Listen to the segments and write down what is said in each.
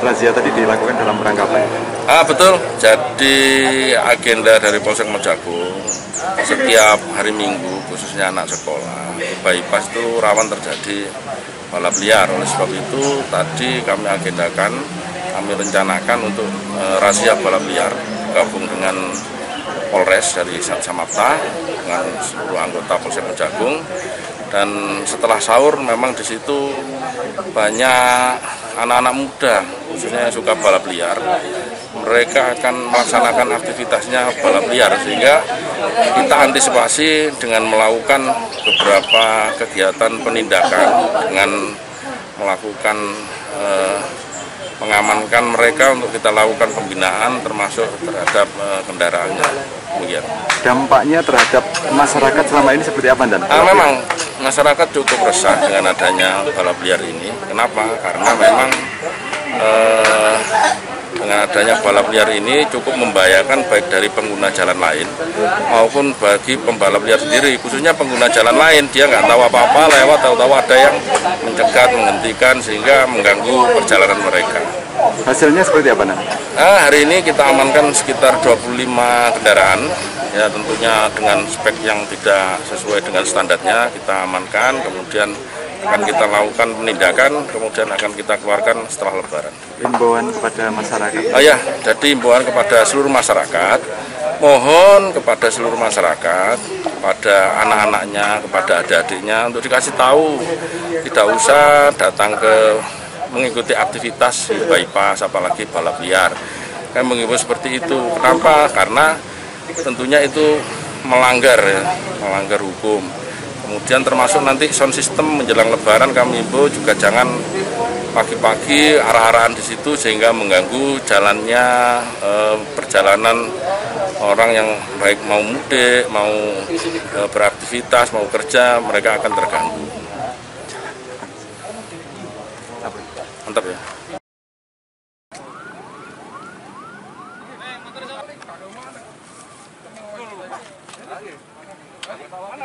razia tadi dilakukan dalam rangka apa? Betul, jadi agenda dari Polsek Mojoagung setiap hari Minggu, khususnya anak sekolah, bypass itu rawan terjadi balap liar. Oleh sebab itu tadi kami agendakan, kami rencanakan untuk razia balap liar gabung dengan Polres dari Samapta dengan seluruh anggota Polsek Mojoagung. Dan setelah sahur memang di situ banyak anak-anak muda khususnya yang suka balap liar. Mereka akan melaksanakan aktivitasnya balap liar, sehingga kita antisipasi dengan melakukan beberapa kegiatan penindakan dengan melakukan mengamankan mereka untuk kita lakukan pembinaan termasuk terhadap kendaraannya. Kemudian dampaknya terhadap masyarakat selama ini seperti apa, Dan? Memang masyarakat cukup resah dengan adanya balap liar ini. Kenapa? Karena memang dengan adanya balap liar ini cukup membahayakan baik dari pengguna jalan lain maupun bagi pembalap liar sendiri. Khususnya pengguna jalan lain, dia nggak tahu apa-apa, lewat tahu-tahu ada yang mencegat, menghentikan, sehingga mengganggu perjalanan mereka. Hasilnya seperti apa, Nak? Hari ini kita amankan sekitar 25 kendaraan, ya tentunya dengan spek yang tidak sesuai dengan standarnya kita amankan, kemudian akan kita lakukan penindakan, kemudian akan kita keluarkan setelah Lebaran. Himbauan kepada masyarakat. Jadi himbauan kepada seluruh masyarakat, mohon kepada seluruh masyarakat, kepada anak-anaknya, kepada adik-adiknya untuk dikasih tahu, tidak usah datang ke mengikuti aktivitas bypass, apalagi balap liar. Kan mengimbau seperti itu. Kenapa? Karena tentunya itu melanggar hukum. Kemudian termasuk nanti sound system menjelang Lebaran kami himbau juga jangan pagi-pagi arah-arahan di situ sehingga mengganggu jalannya perjalanan orang yang baik mau mudik, mau beraktivitas, mau kerja, mereka akan terganggu. Mantap ya. Mana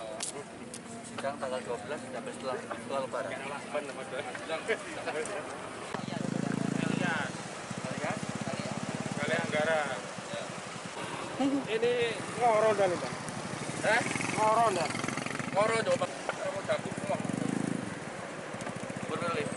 Ada sidang tanggal 12 sampai setelah Lebaran. Ini ngoro dan Bang. Ngoro dan. Ngoro coba kamu takut semua. Berlebih. Ayo.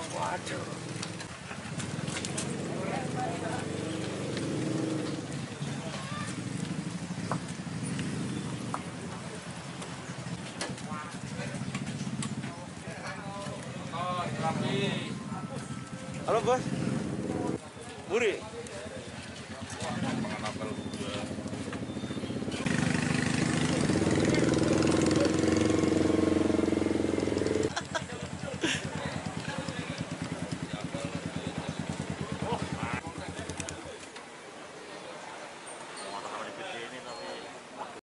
Waduh. Halo, Bos. Buri.